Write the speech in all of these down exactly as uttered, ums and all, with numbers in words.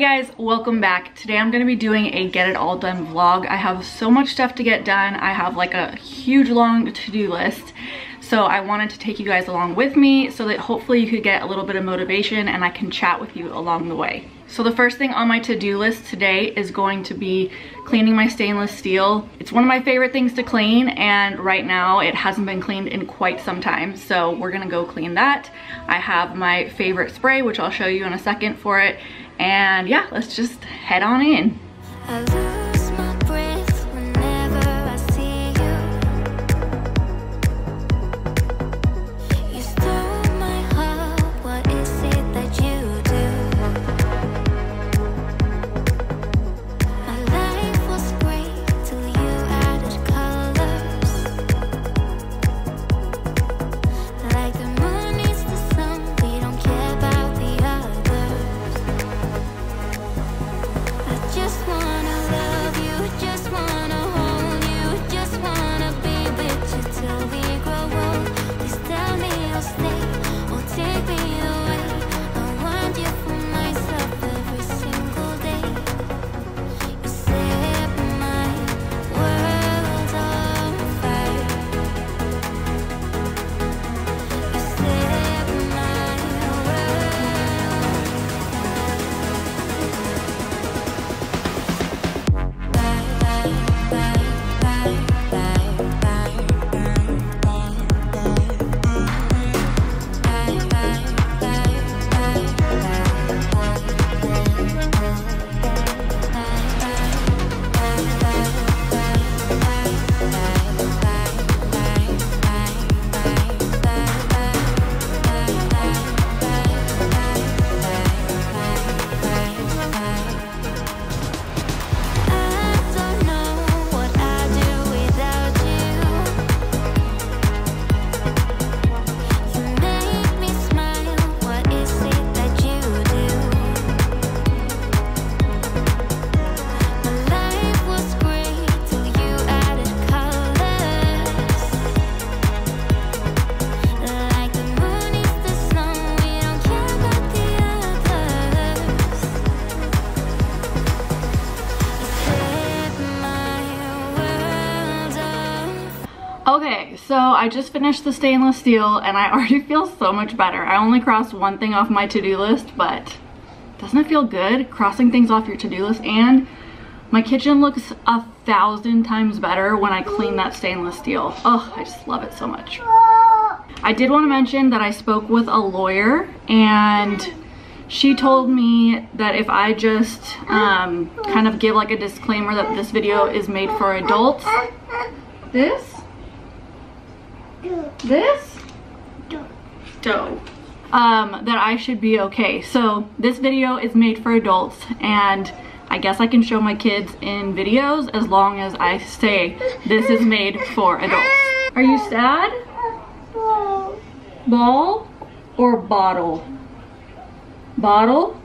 Hey guys, welcome back. Today I'm going to be doing a get it all done vlog. I have so much stuff to get done. I have like a huge long to-do list. So I wanted to take you guys along with me so that hopefully you could get a little bit of motivation and I can chat with you along the way. So the first thing on my to-do list today is going to be cleaning my stainless steel. It's one of my favorite things to clean, and right now it hasn't been cleaned in quite some time, so we're gonna go clean that. I have my favorite spray, which I'll show you in a second for it, and yeah, let's just head on in. Okay, so I just finished the stainless steel and I already feel so much better. I only crossed one thing off my to-do list, but doesn't it feel good crossing things off your to-do list? And my kitchen looks a thousand times better when I clean that stainless steel. Oh, I just love it so much. I did want to mention that I spoke with a lawyer and she told me that if I just um, kind of give like a disclaimer that this video is made for adults, this This? Dough. Dough. Um, that I should be okay. So this video is made for adults, and I guess I can show my kids in videos as long as I say this is made for adults. Are you sad? Ball. Ball or bottle? Bottle?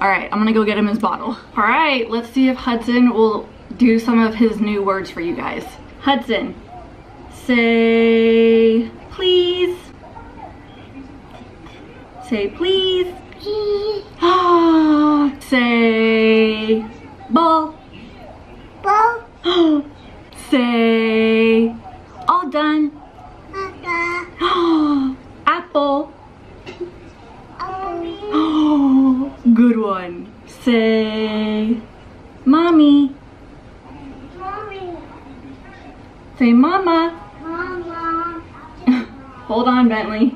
Alright, I'm gonna go get him his bottle. Alright, let's see if Hudson will do some of his new words for you guys. Hudson. Say please. Say please. Please. Ah. Say ball. Ball. Oh. Say all done. All done. Oh. Apple. Apple. Oh. Good one. Say mommy. Mommy. Say mama. Hold on, Bentley.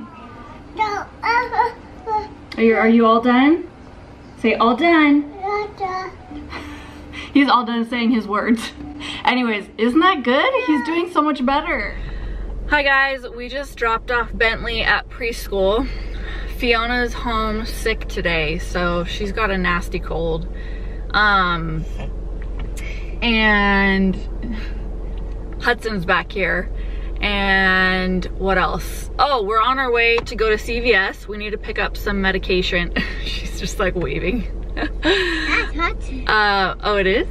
Are you, are you all done? Say all done. He's all done saying his words. Anyways, isn't that good? He's doing so much better. Hi guys, we just dropped off Bentley at preschool. Fiona's home sick today, so she's got a nasty cold. Um, and Hudson's back here. And what else? Oh, we're on our way to go to C V S. We need to pick up some medication. She's just like waving. That's Hudson. Uh, oh, it is?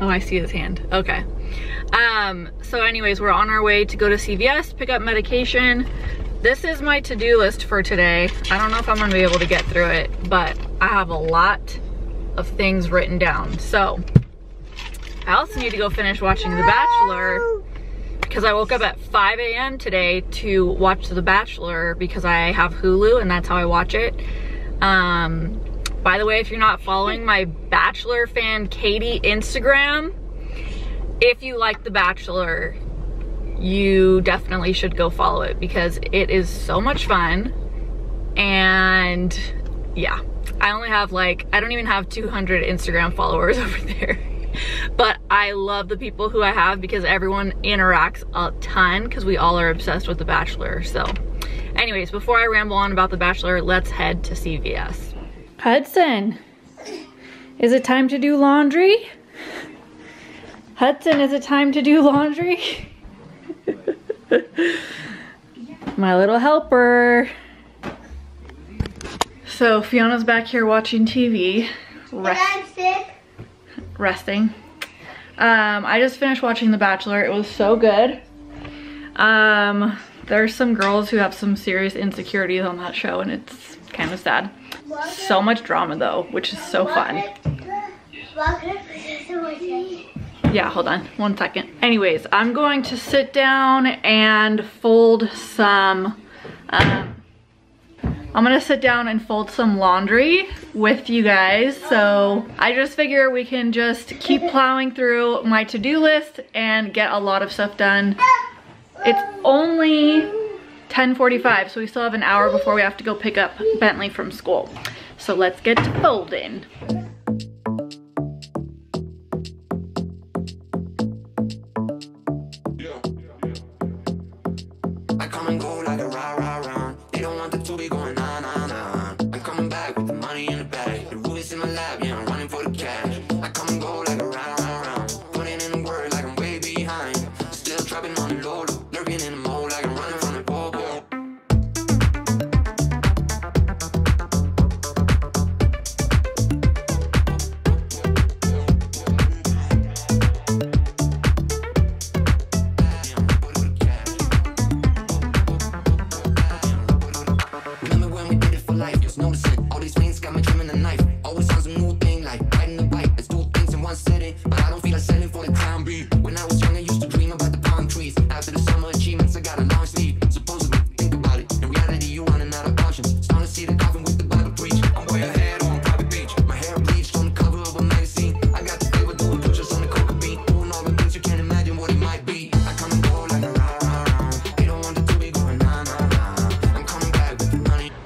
Oh, I see his hand. Okay. Um, so anyways, we're on our way to go to C V S, pick up medication. This is my to-do list for today. I don't know if I'm gonna be able to get through it, but I have a lot of things written down. So I also need to go finish watching The Bachelor, because I woke up at five A M today to watch The Bachelor because I have Hulu and that's how I watch it. Um, by the way, if you're not following my Bachelor fan Katie Instagram, if you like The Bachelor, you definitely should go follow it because it is so much fun. And yeah, I only have like, I don't even have two hundred Instagram followers over there. But I love the people who I have because everyone interacts a ton because we all are obsessed with The Bachelor. So anyways, before I ramble on about The Bachelor, let's head to C V S. Hudson, is it time to do laundry? Hudson, is it time to do laundry? My little helper. So Fiona's back here watching T V. Rest resting. Um, I just finished watching The Bachelor. It was so good. Um, there's some girls who have some serious insecurities on that show and it's kind of sad. So much drama though, which is so fun. Yeah, hold on one second. Anyways, I'm going to sit down and fold some, um, I'm gonna sit down and fold some laundry with you guys. So I just figure we can just keep plowing through my to-do list and get a lot of stuff done. It's only ten forty-five, so we still have an hour before we have to go pick up Bentley from school. So let's get to folding.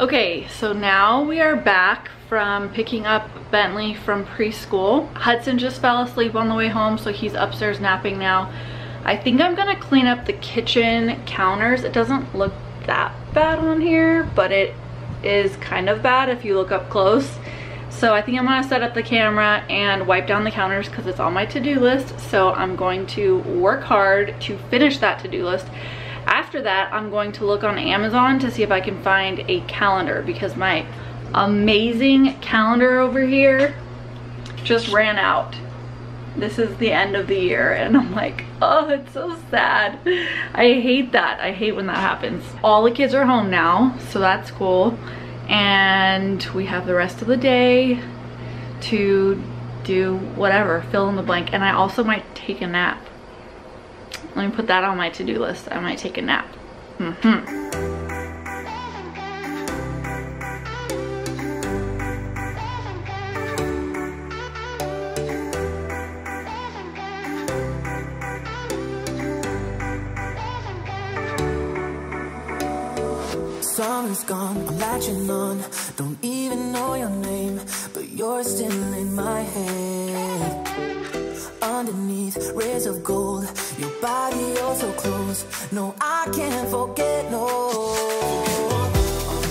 Okay, so now we are back from picking up Bentley from preschool. Hudson just fell asleep on the way home, so he's upstairs napping now. I think I'm gonna clean up the kitchen counters. It doesn't look that bad on here, but it is kind of bad if you look up close. So I think I'm gonna set up the camera and wipe down the counters because it's on my to-do list. So I'm going to work hard to finish that to-do list. After that, I'm going to look on Amazon to see if I can find a calendar because my amazing calendar over here just ran out. This is the end of the year and I'm like, oh, it's so sad. I hate that. I hate when that happens. All the kids are home now, so that's cool. And we have the rest of the day to do whatever, fill in the blank. And I also might take a nap. Let me put that on my to-do list. I might take a nap. Mm-hmm. Summer's gone, I'm latching on. Don't even know your name, but you're still in my head. Underneath rays of gold, your body, oh so close. No, I can't forget, no.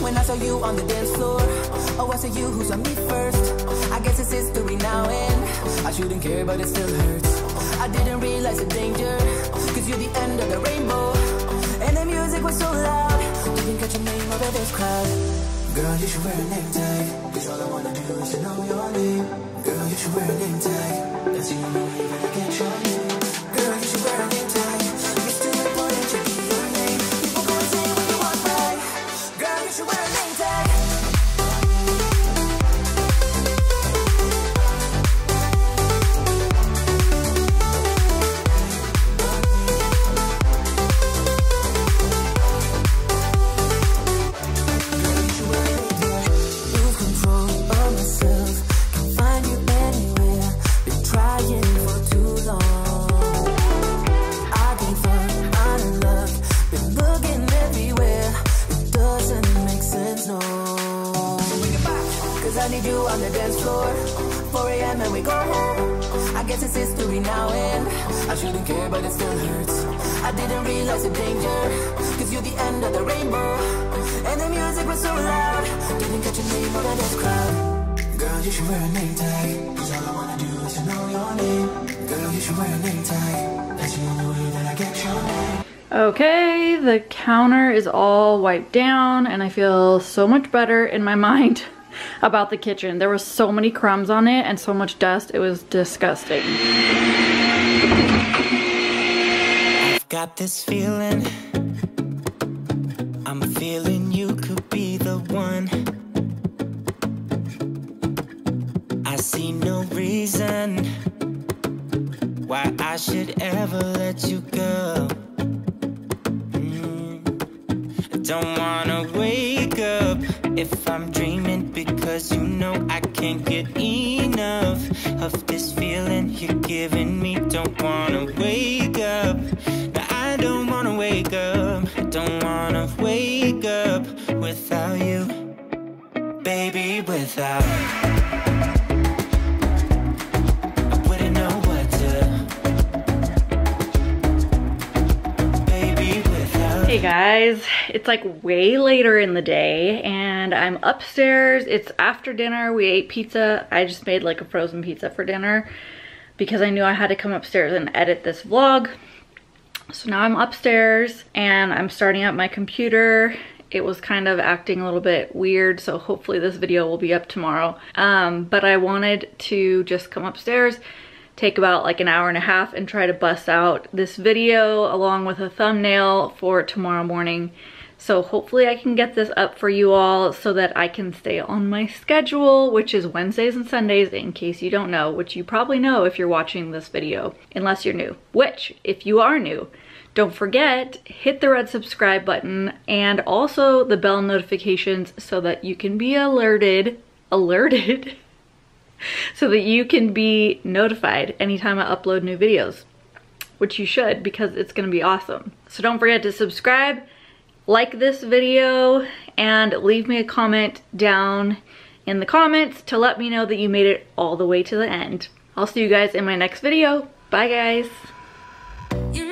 When I saw you on the dance floor, oh, I saw you who saw me first. I guess it's history now and I shouldn't care, but it still hurts. I didn't realize the danger, cause you're the end of the rainbow. And the music was so loud, didn't catch your name over this crowd. Girl, you should wear a name tag, cause all I wanna do is to know your name. Girl, you should wear a name tag. That's the only way that I can show you. Girl, you should wear a name tag. It's too important to be your name. People go and say when you walk by. Girl, you should wear a name tag. I need you on the dance floor. four a m and we go home. I guess it's history now and I shouldn't care, but it still hurts. I didn't realize the danger, cause you're the end of the rainbow. And the music was so loud, didn't catch your name on the dance crowd. Girl, you should wear a name tag, cause all I wanna do is to know your name. Girl, you should wear a name tag, that's the only way that I get your name. Okay, the counter is all wiped down and I feel so much better in my mind about the kitchen. There were so many crumbs on it and so much dust, it was disgusting. I've got this feeling, I'm feeling you could be the one. I see no reason why I should ever let you go. Don't wanna wake up if I'm dreaming, because you know I can't get enough of this feeling you're giving me. Don't wanna wake up, no, I don't wanna wake up. I don't wanna wake up without you, baby, without you. Hey guys, it's like way later in the day and I'm upstairs. It's after dinner. We ate pizza. I just made like a frozen pizza for dinner because I knew I had to come upstairs and edit this vlog. So now I'm upstairs and I'm starting up my computer. It was kind of acting a little bit weird, so hopefully this video will be up tomorrow. Um, but I wanted to just come upstairs, take about like an hour and a half and try to bust out this video along with a thumbnail for tomorrow morning. So hopefully I can get this up for you all so that I can stay on my schedule, which is Wednesdays and Sundays, in case you don't know, which you probably know if you're watching this video, unless you're new, which if you are new, don't forget, hit the red subscribe button and also the bell notifications so that you can be alerted, alerted, so that you can be notified anytime I upload new videos, which you should because it's gonna be awesome. So don't forget to subscribe, like this video, and leave me a comment down in the comments to let me know that you made it all the way to the end. I'll see you guys in my next video. Bye guys.